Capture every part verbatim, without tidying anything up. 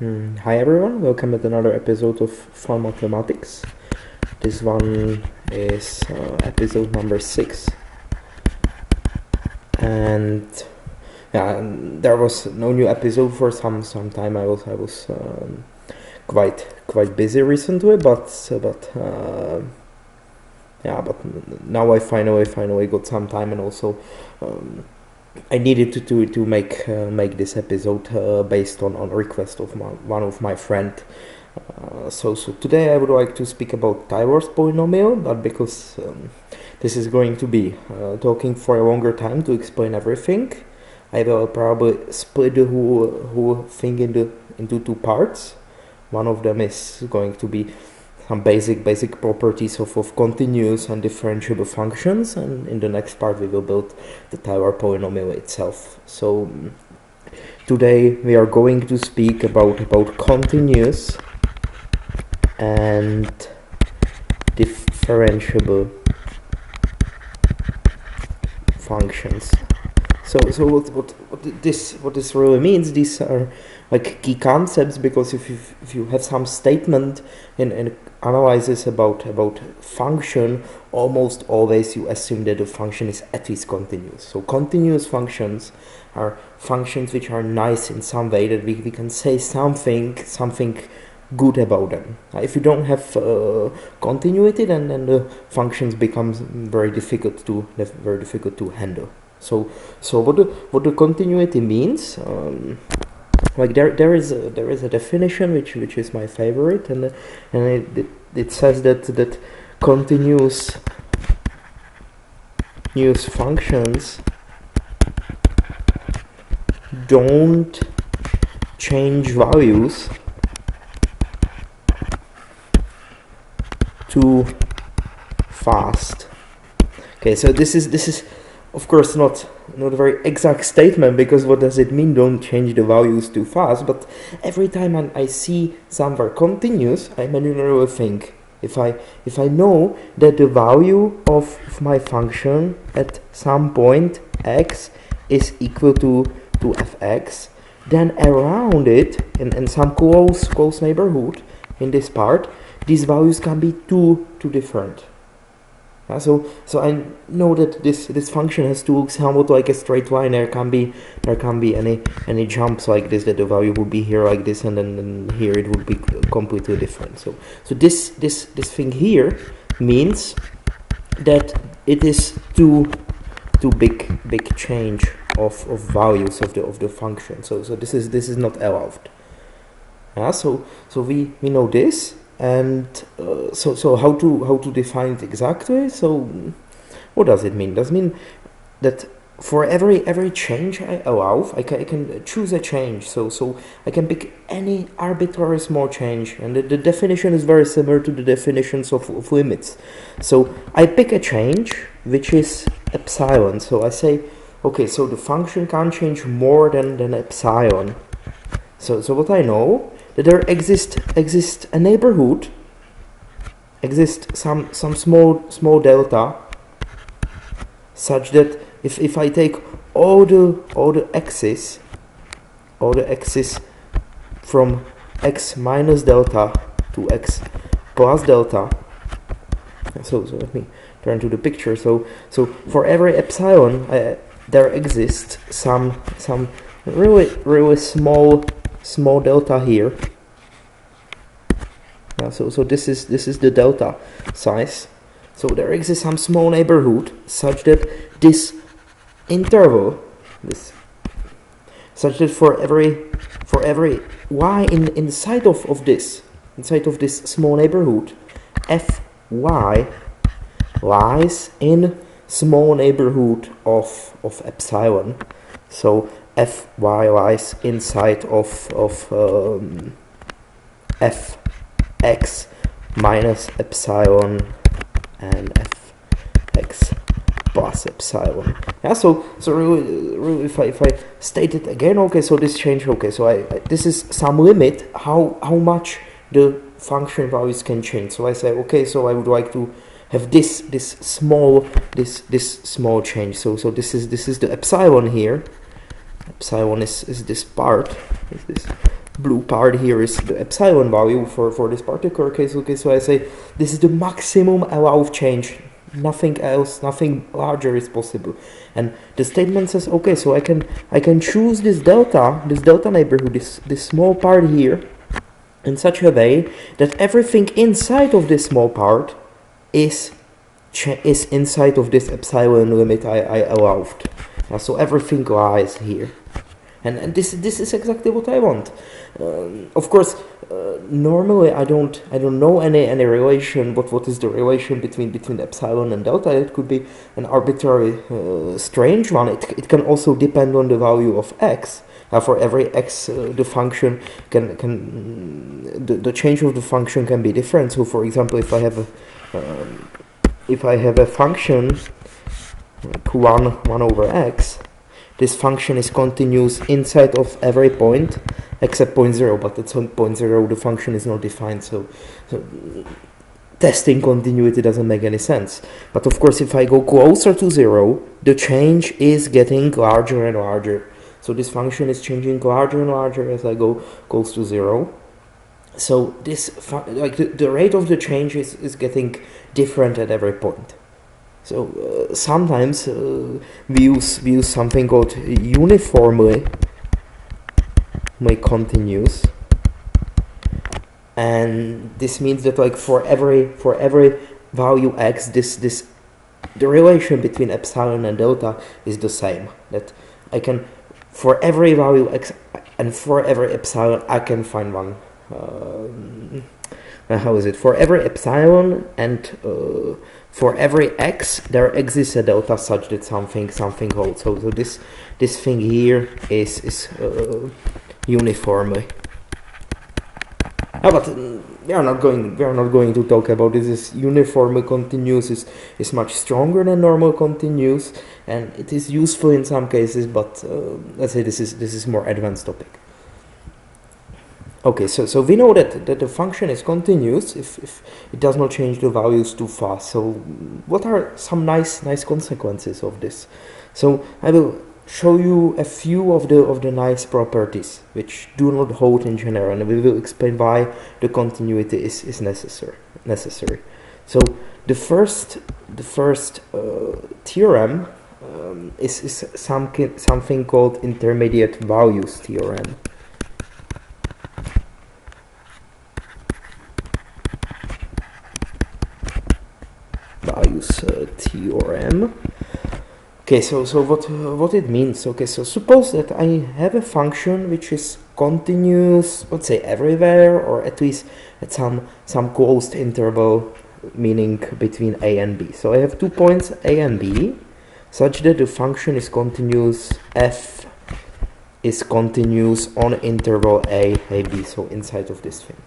Mm, hi everyone, welcome to another episode of Fun Mathematics. This one is uh, episode number six, and yeah, there was no new episode for some some time. I was I was um, quite quite busy recently, but uh, but uh, yeah, but now I finally finally got some time, and also. Um, I needed to to, to make uh, make this episode uh, based on on request of my, one of my friend. Uh, so so today I would like to speak about Taylor's polynomial, but because um, this is going to be uh, talking for a longer time to explain everything, I will probably split the whole whole thing into into two parts. One of them is going to be some basic basic properties of, of continuous and differentiable functions, and in the next part we will build the Taylor polynomial itself. So today we are going to speak about about continuous and differentiable functions. So so what what, what this what this really means, these are like key concepts, because if you if you have some statement in in analysis about about function, almost always you assume that the function is at least continuous. So continuous functions are functions which are nice in some way, that we, we can say something something good about them. If you don't have uh, continuity, then, then the functions becomes very difficult to very difficult to handle. So so what the, what the continuity means, um, like there there is a, there is a definition which which is my favorite, and and it it, it says that that continuous continuous functions don't change values too fast. Okay, so this is this is of course not not a very exact statement, because what does it mean, don't change the values too fast? But every time I, I see somewhere continuous, I manually think, if I if I know that the value of my function at some point x is equal to, to f(x), then around it, in, in some close close neighborhood in this part, these values can be too too different. Uh, so, so I know that this this function has to look somewhat like a straight line. There can be there can be any any jumps like this, that the value would be here like this, and then and here it would be completely different. So, so this this this thing here means that it is too too big big change of, of values of the of the function. So, so this is this is not allowed. Yeah. Uh, so, so we we know this. And uh, so, so how to how to define it exactly? So, what does it mean? Does it mean that for every every change I allow, I can I can choose a change. So, so I can pick any arbitrary small change, and the, the definition is very similar to the definitions of, of limits. So, I pick a change which is epsilon. So I say, okay, so the function can't change more than than epsilon. So, so what I know. That there exist exist a neighborhood, exist some some small small delta, such that if if I take all the all the x's, all the x's from x minus delta to x plus delta. So so let me turn to the picture. So so for every epsilon, uh, there exists some some really really small. small delta here. Yeah, so so this is this is the delta size. So there exists some small neighborhood such that this interval, this such that for every for every y in inside of, of this inside of this small neighborhood, F Y lies in small neighborhood of of epsilon. So F Y lies inside of, of um, F X minus epsilon and F X plus epsilon. Yeah, so so really, really if, I, if I state it again, okay, so this change, okay, so I, I this is some limit how how much the function values can change. So I say, okay, so I would like to have this this small this this small change. So so this is this is the epsilon here. Epsilon is, is this part, is this blue part here is the epsilon value for, for this particular case. Okay, so I say this is the maximum allowed change. Nothing else, nothing larger is possible. And the statement says, okay, so I can I can choose this delta, this delta neighborhood, this this small part here, in such a way that everything inside of this small part is is inside of this epsilon limit I, I allowed. Yeah, so everything lies here. And, and this this is exactly what I want. Um, of course, uh, normally I don't I don't know any any relation. What what is the relation between between epsilon and delta? It could be an arbitrary, uh, strange one. It it can also depend on the value of x. Uh, for every x, uh, the function can can the the change of the function can be different. So, for example, if I have a um, if I have a function like one one over x. This function is continuous inside of every point except point zero, but at some point zero the function is not defined, so, so testing continuity doesn't make any sense. But of course, if I go closer to zero, the change is getting larger and larger. So this function is changing larger and larger as I go close to zero. So this like the, the rate of the change is, is getting different at every point. So uh, sometimes uh, we use we use something called uniformly continuous, and this means that like for every for every value x, this this the relation between epsilon and delta is the same. That I can for every value x and for every epsilon I can find one. Uh, how is it? For every epsilon and uh, for every x, there exists a delta such that something something holds. So, so this this thing here is is uh, uniformly. Ah, but we are not going we are not going to talk about this. This uniformly continuous is is much stronger than normal continuous, and it is useful in some cases. But uh, let's say this is this is more advanced topic. Okay, so so we know that that the function is continuous if, if it does not change the values too fast. So what are some nice nice consequences of this? So I will show you a few of the of the nice properties which do not hold in general, and we will explain why the continuity is is necessary necessary. So the first the first uh, theorem um, is is some something called intermediate values theorem. Uh, theorem. Okay, so so what uh, what it means? Okay, so suppose that I have a function which is continuous, let's say everywhere, or at least at some some closed interval, meaning between a and b. So I have two points a and b, such that the function is continuous. F is continuous on interval a a b, so inside of this thing.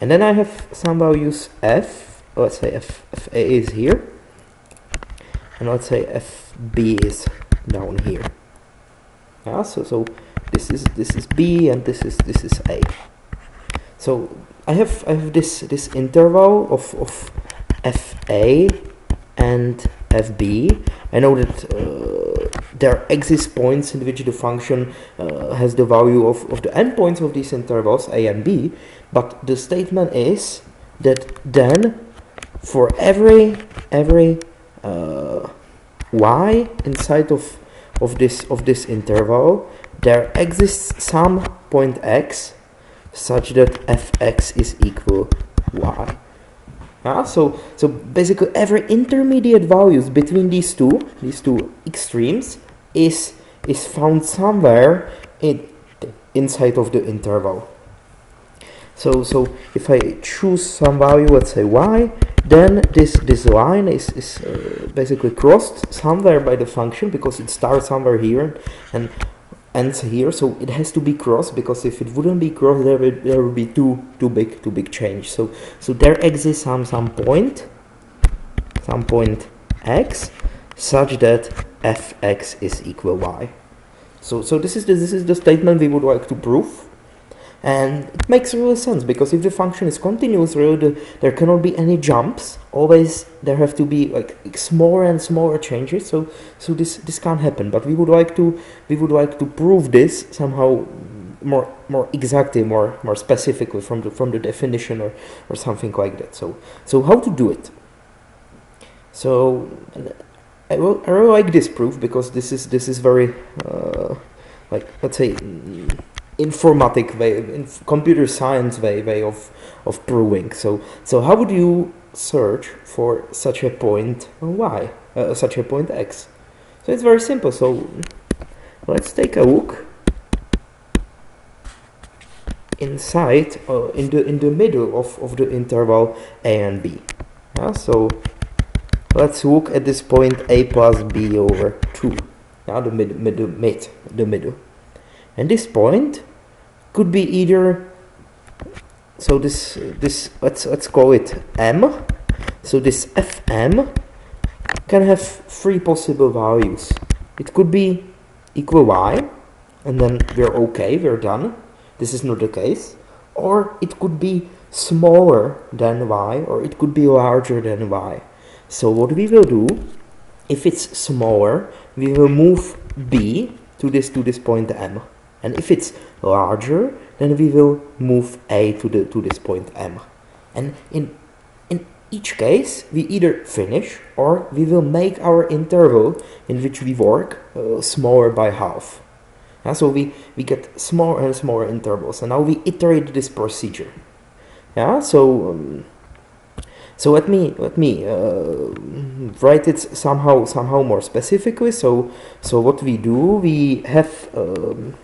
And then I have some values f. Let's say f, f a is here. And let's say F B is down here. Yeah, so so this is this is B and this is this is A. So I have I have this this interval of of F A and F B. I know that uh, there exist points in which the function uh, has the value of of the endpoints of these intervals A and B. But the statement is that then for every every Uh, y inside of of this of this interval there exists some point x such that fx is equal y. Yeah, so so basically every intermediate values between these two these two extremes is is found somewhere in inside of the interval. So so if I choose some value, let's say y, then this this line is is uh, basically crossed somewhere by the function, because it starts somewhere here and ends here. So it has to be crossed, because if it wouldn't be crossed, there would there would be too too big too big change. So so there exists some some point some point x such that fx is equal y. So so this is the, this is the statement we would like to prove. And it makes real sense, because if the function is continuous, really the, there cannot be any jumps. Always there have to be like, like smaller and smaller changes. So so this this can't happen. But we would like to we would like to prove this somehow more more exactly, more more specifically from the from the definition or or something like that. So so how to do it? So I, will, I really like this proof because this is this is very uh, like, let's say, informatic way, inf computer science way way of of proving. So so how would you search for such a point y, uh, such a point x? So it's very simple. So let's take a look inside, uh, in the in the middle of of the interval a and b. Yeah, so let's look at this point a plus b over two. Now the mid, mid, mid the middle, and this point could be either. So this this let's let's call it m. So this f m can have three possible values. It could be equal y, and then we're okay, we're done. This is not the case. Or it could be smaller than y, or it could be larger than y. So what we will do, if it's smaller, we will move b to this to this point m, and if it's larger, then we will move a to the to this point m. And in in each case, we either finish or we will make our interval in which we work uh, smaller by half. Yeah, so we, we get smaller and smaller intervals, and now we iterate this procedure. Yeah, so um, so let me let me uh, write it somehow somehow more specifically. So so what we do, we have um,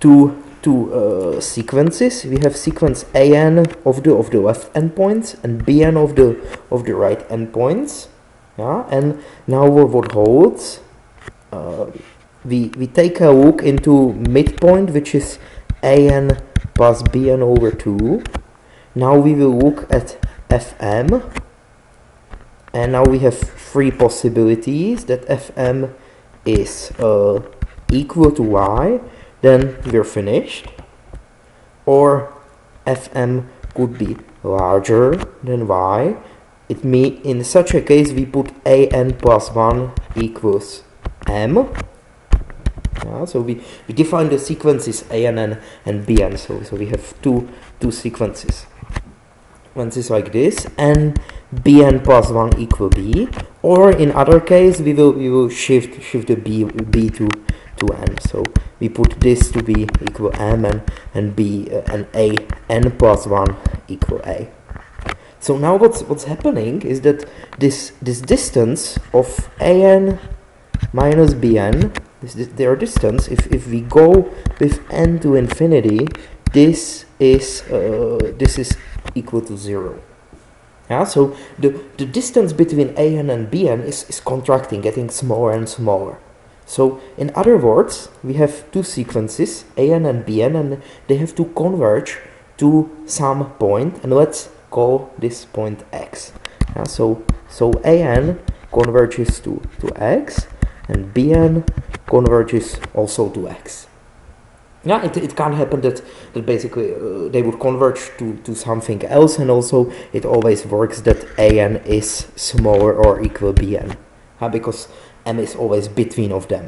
two two uh, sequences. We have sequence a n of the of the left endpoints and b n of the of the right endpoints. Yeah, and now what holds? Uh, We, we take a look into midpoint, which is a n plus b n over two. Now we will look at f m. And now we have three possibilities, that f m is uh, equal to y, then we're finished. Or f m could be larger than y. It mean, in such a case, we put a n plus one equals m. Yeah, so we, we define the sequences a n and, and b n, so, so we have two two sequences. Sequences like this, and b n plus one equal b, or in other case we will we will shift shift the b b to to m. So we put this to be equal m, and and b uh, and a n plus one equal a. So now what's what's happening is that this this distance of a n minus b n, this, their distance, if, if we go with n to infinity, this is uh, this is equal to zero. Yeah, so the, the distance between a n and b n is, is contracting, getting smaller and smaller. So in other words, we have two sequences, a n and b n, and they have to converge to some point, and let's call this point x. Yeah, so so a n converges to, to x, and b n converges also to x. Yeah, it, it can't happen that, that basically uh, they would converge to, to something else, and also it always works that a n is smaller or equal b n, yeah, because m is always between of them.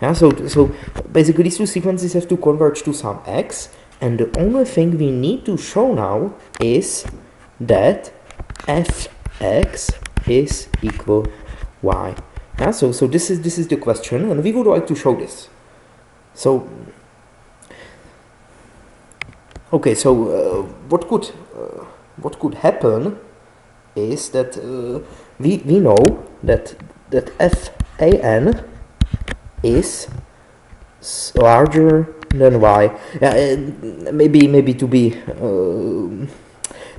Yeah, so, so basically these two sequences have to converge to some x, and the only thing we need to show now is that f x is equal y. Yeah, so so this is this is the question, and we would like to show this. So okay, so uh, what could uh, what could happen is that uh, we we know that that f a n is larger than y. Yeah, maybe maybe to be. Uh,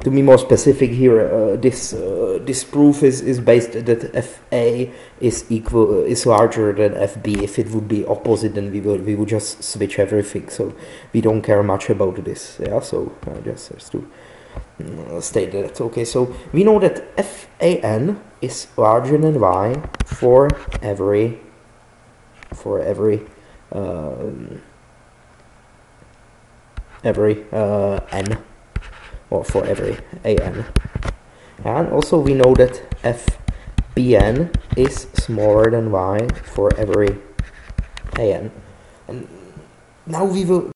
To be more specific here, uh, this uh, this proof is is based that f a is equal uh, is larger than f b. If it would be opposite, then we will we would just switch everything. So we don't care much about this. Yeah. So I just have to uh, state that. Okay. So we know that f a n is larger than y for every for every uh, every uh, n. Or for every a n. And also we know that f b n is smaller than y for every a n. And now we will